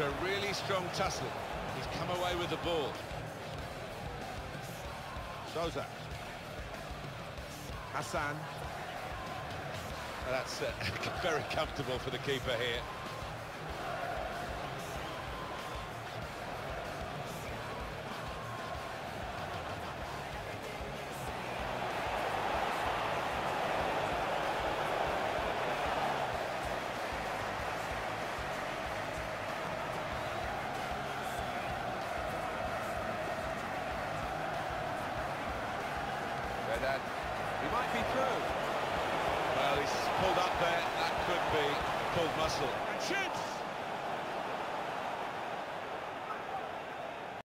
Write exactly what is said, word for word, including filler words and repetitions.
After a really strong tussle, he's come away with the ball. Souza. Hassan. Well, that's uh, very comfortable for the keeper here. That he might be through. Well, he's pulled up there. That could be pulled muscle. And shoots!